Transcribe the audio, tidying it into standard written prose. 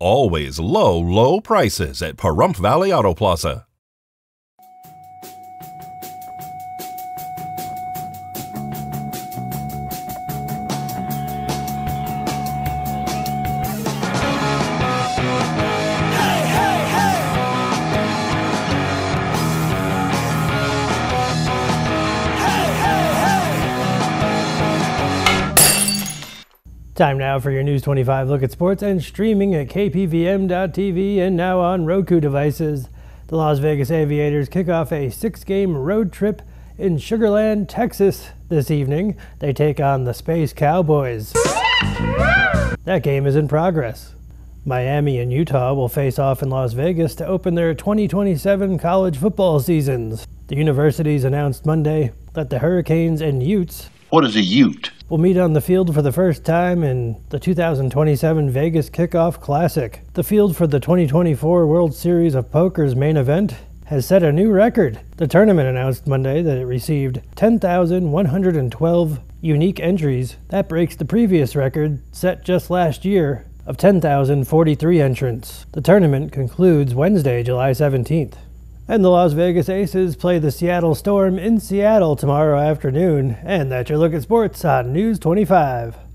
Always low, low prices at Pahrump Valley Auto Plaza. Time now for your News 25 look at sports and streaming at kpvm.tv and now on Roku devices. The Las Vegas Aviators kick off a 6-game road trip in Sugar Land, Texas this evening. They take on the Space Cowboys. That game is in progress. Miami and Utah will face off in Las Vegas to open their 2027 college football seasons. The universities announced Monday that the Hurricanes and Utes... What is a Ute? We'll meet on the field for the first time in the 2027 Vegas Kickoff Classic. The field for the 2024 World Series of Poker's main event has set a new record. The tournament announced Monday that it received 10,112 unique entries. That breaks the previous record set just last year of 10,043 entrants. The tournament concludes Wednesday, July 17th. And the Las Vegas Aces play the Seattle Storm in Seattle tomorrow afternoon. And that's your look at sports on News 25.